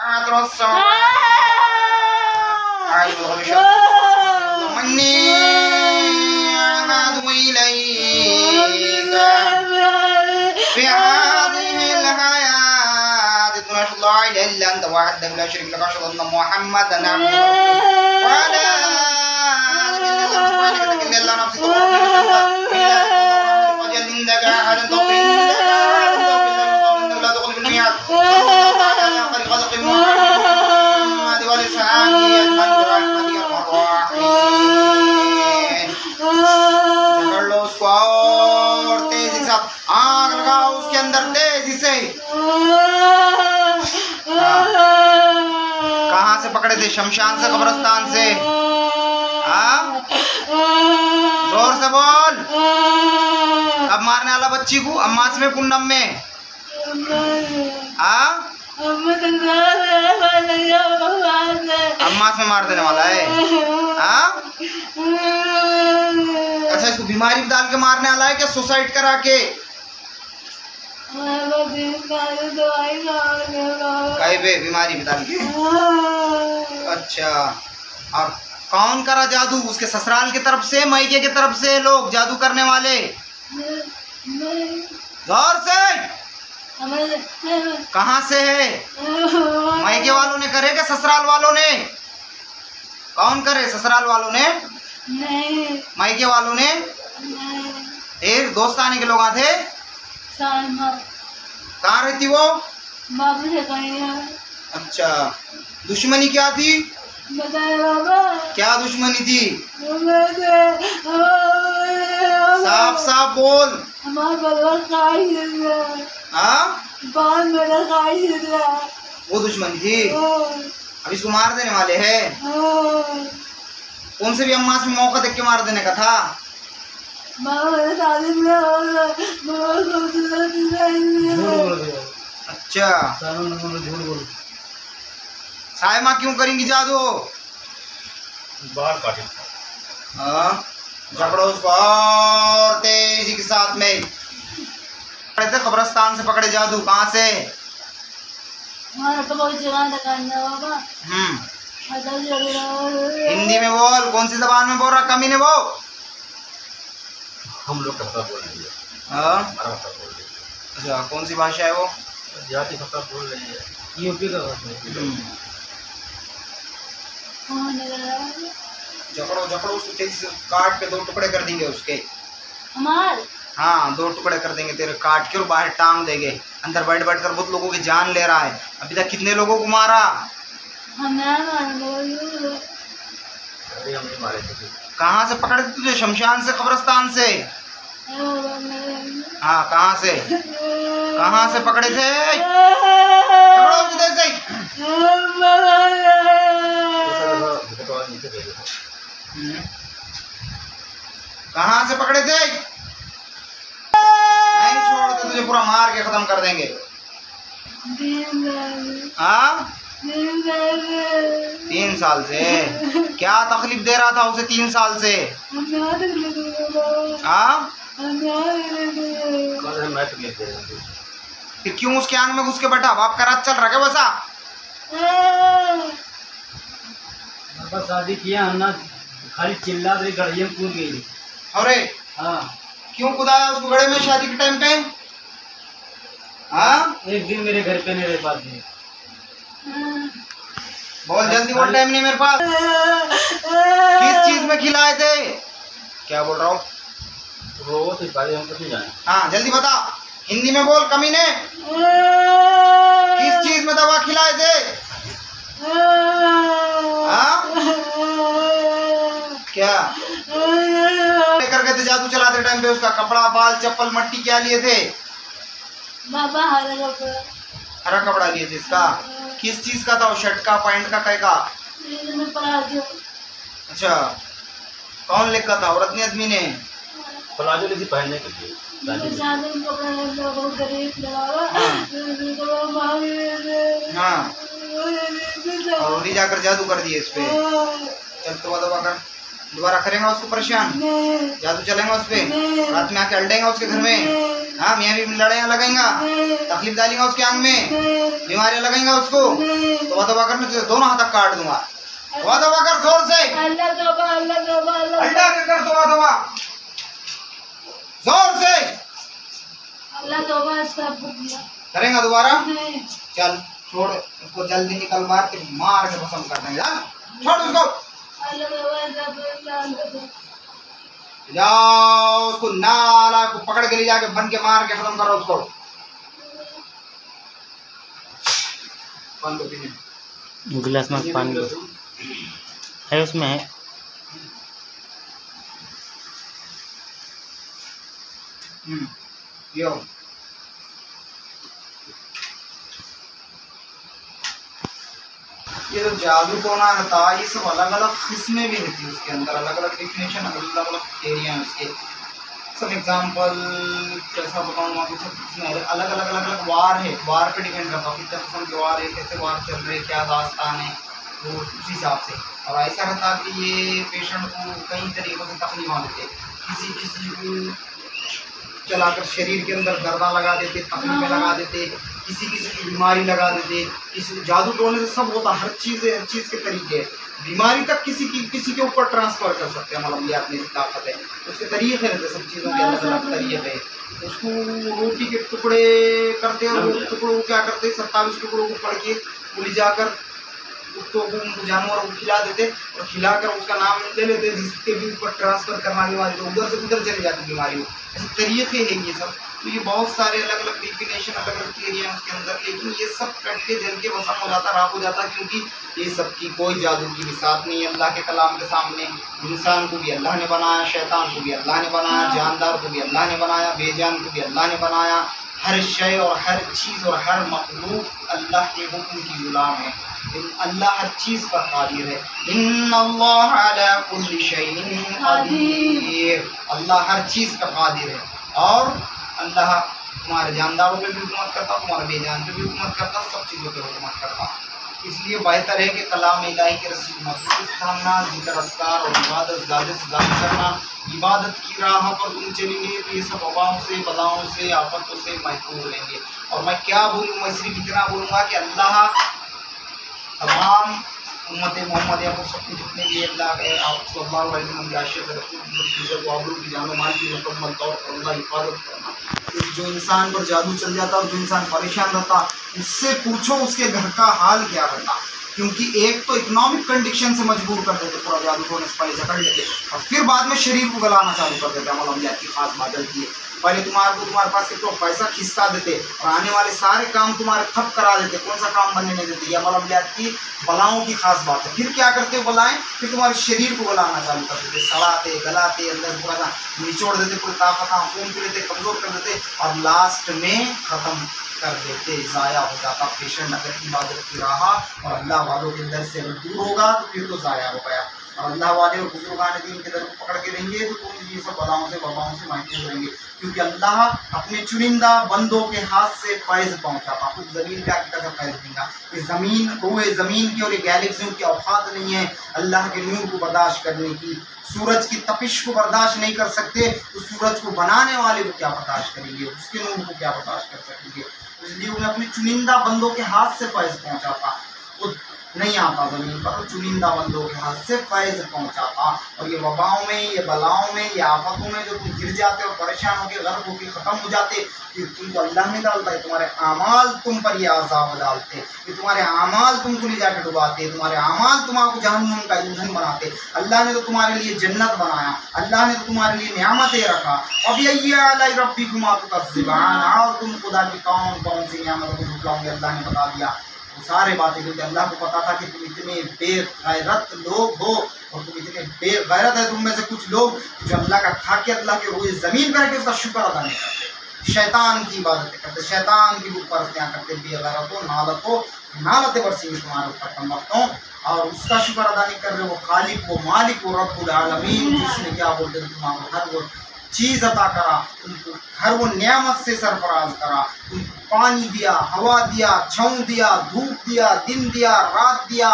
आग लगाओ उसके अंदर तेजी से। कहां से पकड़े थे? शमशान से, कब्रिस्तान से। जोर से बोल। अब मारने वाला बच्ची को अम्मास में पुन्नम में अम्मास में मार देने वाला है। अच्छा, इसको बीमारी में डाल के मारने वाला है क्या? सुसाइड करा के बीमारी में डाल के। अच्छा, और कौन करा जादू? उसके ससुराल की तरफ से, मायके की तरफ से लोग जादू करने वाले। जोर से। कहाँ से है? मायके वालों ने करे क्या ससुराल वालों ने? कौन करे? ससुराल वालों ने? नहीं। मायके वालों ने? नहीं। फिर दोस्त आने के लोग आते? कहाँ रहती वो? अच्छा, दुश्मनी क्या थी? क्या दुश्मनी थी? साफ साफ बोल। वो दुश्मनी थी। अब इसको मार देने वाले हैं। कौन से भी अम्मा से मौका देख के मार देने का था। अच्छा, सायमा क्यों करेंगी जादू? बाहर काटे। झगड़ो उसको और तेजी के साथ में। कब्रिस्तान से पकड़े जादू। कहाँ से? हिंदी में बोल। कौन सी जबान में बोल रहा कमी ने? वो हम लोग बोल रही है। अच्छा, कौन सी भाषा है वो? जाति भाषा बोल रही है। यूपी का जकड़ो जकड़ो उसको तेजी से काट के दो टुकड़े कर देंगे उसके। हाँ, दो टुकड़े कर देंगे तेरे, काट के और बाहर टांग देंगे। अंदर बैठ बैठ कर बहुत लोगों की जान ले रहा है। अभी तक कितने लोगों को मारा? कहाँ से पकड़े थे तुझे? शमशान से, कब्रिस्तान से। हाँ, कहाँ से? कहाँ से पकड़े थे? कहाँ से पकड़े थे? नहीं छोड़ते तुझे, पूरा मार के खत्म कर देंगे। हाँ, 3 साल से। क्या तकलीफ दे रहा था उसे 3 साल से? हाँ, फिर क्यों उसके आंग में घुस के बैठा? बाप का राज चल रहा है। बसा शादी किया हमने, खाली चिल्ला रही, गड़े में कूद गई। अरे हाँ, क्यों कुदाया उसको गड़े में शादी के टाइम पे? हाँ, एक दिन मेरे घर पे मेरे पास नहीं। बहुत जल्दी बोल, टाइम नहीं मेरे पास। किस चीज में खिलाए थे? क्या बोल रहा हूँ? हाँ, जल्दी बता, हिंदी में बोल। कमीने, किस चीज में दवा खिलाए थे? क्या लेकर गए थे जादू चलाते टाइम पे? उसका कपड़ा, बाल, चप्पल, मट्टी क्या लिए थे? बाबा हरा कपड़ा लिए थे इसका। किस चीज का था? शर्ट का, पैंट का, कई का? अच्छा, कौन लेकर था? औरत ने, आदमी ने? प्लाजो लेके पहनने के लिए। हाँ, और ही जाकर जादू कर दिए इस पे। चल तो दबा कर दोबारा करेंगे उसको परेशान? जादू चलेंगे उस पे? रात में आके अल देंगे उसके घर में? हाँ मियाँ भी लड़ाइयाँ लगाएंगा, तकलीफ डालेंगे उसके आंग में, बीमारियाँ लगाएंगा उसको, तो तौबा कर मैं तुझे दोनों हाथ काट दूंगा। तौबा कर जोर से, अल्लाह तौबा अल्लाह तौबा अल्लाह कर, तौबा जोर से, अल्लाह तौबा सब करेंगा दोबारा। चल छोड़ उसको, जल्दी निकल मार के पसंद कर देंगे, छोड़ उसको, जाओ उसको नाला को पकड़ के ले जाके बन के मार के खत्म करो उसको। पानी पीने गिलास में पानी है उसमें है। यो ये तो जादू कोना रहता है, ये सब अलग अलग किस्में भी होती है उसके अंदर, अलग अलग डिफिनेशन, अलग अलग एरिया है उसके। सब एग्जांपल कैसा बताऊँ आपको, सब किस्में अलग अलग अलग अलग वार है, वार पे डिपेंड करता है कितने किस्म के वार है, कैसे वार चल रहे, क्या दास्तान है, वो उसी हिसाब से। और ऐसा रहता है कि ये पेशेंट को कई तरीक़ों से तकलीफ देते, किसी किसी को चलाकर शरीर के अंदर गर्दा लगा देते, तकलीफें लगा देते, किसी किसी की बीमारी लगा देते, किसी जादू टोने से सब होता, हर चीज़ है, हर चीज़ के तरीके, बीमारी तक किसी के ऊपर ट्रांसफ़र कर सकते हैं। मतलब ये अपनी ताकत है, उसके तरीके रहते, सब चीज़ों के अलग अलग तरीके हैं। उसको रोटी के टुकड़े करते हैं, रोटी टुकड़ों को क्या करते हैं, 27 टुकड़ों को पड़ के उली जाकर कुत्तों को जानवरों को खिला देते, और खिलाकर उसका नाम ले लेते, जिसके भी ऊपर ट्रांसफ़र करना बीमारी, उधर से उधर चली जाती बीमारी। ऐसे तरीके हैं ये सब, तो ये बहुत सारे अलग अलग डिफिनेशन, अलग अलग क्रिया उसके अंदर, लेकिन ये सब कट के जल के वसम हो जाता, राख हो जाता, क्योंकि ये सब की कोई जादू की मिसाल नहीं है अल्लाह के कलाम के सामने। इंसान को भी अल्लाह ने बनाया, शैतान को भी अल्लाह ने बनाया, जानदार को भी अल्लाह ने बनाया, बेजान को भी अल्लाह ने बनाया। हर शय और हर चीज़ और हर मखलूक अल्लाह के हुक्म की गुलाम है, अल्लाह हर चीज़ पर कादिर है। इन्नल्लाह अला कुल्ली शैइन क़दीर, अल्लाह हर चीज़ पर कादिर है। और अल्लाह तुम्हारे जानदारों पे भी हुकूमत करता, तुम्हारे बेजान पे भी हुकूमत करता, सब चीज़ों पे हुकूमत करता। इसलिए बेहतर है कि कलाम इलाही के रसीद महसूस करना, जिक्र अस्कार और इबादत ज़्यादा से ज़्यादा करना, इबादत की राह पर तुम चलेंगे तो ये सब हवाओं से, बलाओं से, आफतों से महफूज रहेंगे। और मैं क्या बोलूँ, मैं सिर्फ इतना बोलूँगा कि अल्लाह तमाम उम्मत मोहम्मद या सबको जितने भी अल्लाह के सल्लल्लाहु अलैहि वसल्लम के आशिक रसूल को आबरू की जान माल की मुकम्मल तौर पर अल्लाह हिफाजत करना। जो इंसान पर जादू चल जाता और जो इंसान परेशान रहता, उससे पूछो उसके घर का हाल क्या रहता, क्योंकि एक तो इकोनॉमिक कंडीशन से मजबूर कर देते, पूरा जादू को पहले जकड़ लेते और फिर बाद में शरीर को गलाना चालू कर देते। मतलब की खास बादल की है, पहले तुम्हारे पास कितना पैसा खिसका देते और आने वाले सारे काम तुम्हारे ठप करा देते, कौन सा काम बनने नहीं देते। यह मलबजात की बलाओं की खास बात है। फिर क्या करते हो, बलाएँ फिर तुम्हारे शरीर को गलाना चालू कर देते, सड़ाते गलाते, अंदर पूरा सा निचोड़ देते, पूरी ताकत खून पी लेते, कमज़ोर कर देते और लास्ट में ख़त्म कर देते, ज़ाया हो जाता पेशेंट। अगर इबादत की राह और अल्लाह वालों के अंदर से दूर होगा तो फिर तो ज़ाया हो गया। और अल्लाह वाले और बुजुर्गान दीन के दर पकड़ के रहेंगे तो तुम ये सब बलाओं से, वबाओं से महफूज रहेंगे, क्योंकि अल्लाह अपने चुनिंदा बंदों के हाथ से फैज़ पहुँचाता। उस ज़मीन का कितना फैज़ देगा, ये ज़मीन कोई ज़मीन की और ये गैलेक्सियों की औकात नहीं है अल्लाह के नूर को बर्दाश्त करने की। सूरज की तपिश को बर्दाश्त नहीं कर सकते तो सूरज को बनाने वाले को क्या बर्दाश्त करेंगे, उसके नूर को क्या बर्दाश्त कर सकेंगे। इसलिए उन्हें अपने चुनिंदा बंदों के हाथ से फैज़ पहुँचाता, वो नहीं आता ज़मीन पर, चुनिंदा बंदों के हाथ से फैज़ पहुँचाता। और ये वबाओं में, ये बलाओं में, ये आफतों में जो तुम गिर जाते हो, परेशान होकर गर्क होकर ख़त्म हो जाते, कि तुमको अल्लाह नहीं डालता है, तुम्हारे आमाल तुम पर यह अज़ाब डालते, कि तुम्हारे आमाल तुमको ले जाकर डुबाते, तुम्हारे आमाल तुम्हारे जहन्नुम का ईंधन बनाते। अल्लाह ने तो तुम्हारे लिए जन्नत बनाया, अल्लाह ने तो तुम्हारे लिए नियामतें रखा, अब यही रब्बिकुमा तुकज़्ज़िबान, और तुम खुदा की कौन कौन सी नियामत को झुटलाओगे, अल्लाह ने बता दिया सारे बातें। क्योंकि अल्लाह को पता था कि तुम इतने बेगैरत लोग हो और तुम इतने बेगैरत है तुम में से कुछ लोग जो अल्लाह का खा के, अल्लाह के रोज़ ज़मीन पर के उसका शुक्र अदा नहीं करते, शैतान की इबादतें करते, शैतान की बुत परस्तियाँ करते, बेगैरतों नालतों नालतें बरसी तुम्हारे ऊपर कमबख्तों, और उसका शुक्र अदा नहीं कर रहे। वो खालिक, वो मालिक, वो रब्बुल आलमीन, जिसने क्या बोलते तुम्हारे हर वो चीज़ अता करा, तुमको हर वो नियामत से सरफराज करा, तुमको पानी दिया, हवा दिया, छाँव दिया, धूप दिया, दिन दिया, रात दिया,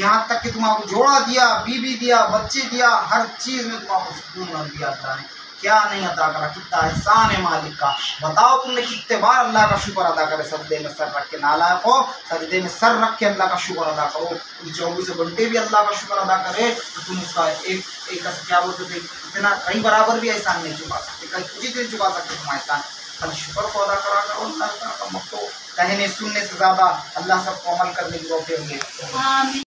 यहाँ तक कि तुम्हारा जोड़ा दिया, बीवी दिया, बच्चे दिया, हर चीज़ में तुम्हारा सुकून दिया था। क्या नहीं अदा करा, कितना एहसान है मालिक का। बताओ तुमने कितने बार अल्लाह का शुक्र अदा करे। सजदे में सर रख के, नालायक हो सजदे में सर रख के अल्लाह का शुक्र अदा करो। तुम 24 घंटे भी अल्लाह का शुक्र अदा करे तो तुम उसका एक क्या बोलते थे इतना कहीं बराबर भी एहसान नहीं चुका सकते, कहीं कुछ ही दिन चुका सकते तुम एहसान। अल शुक्र को अदा करा करो अल्लाह का। कहने सुनने से ज़्यादा अल्लाह सबको अमल करने की तौफीक दे।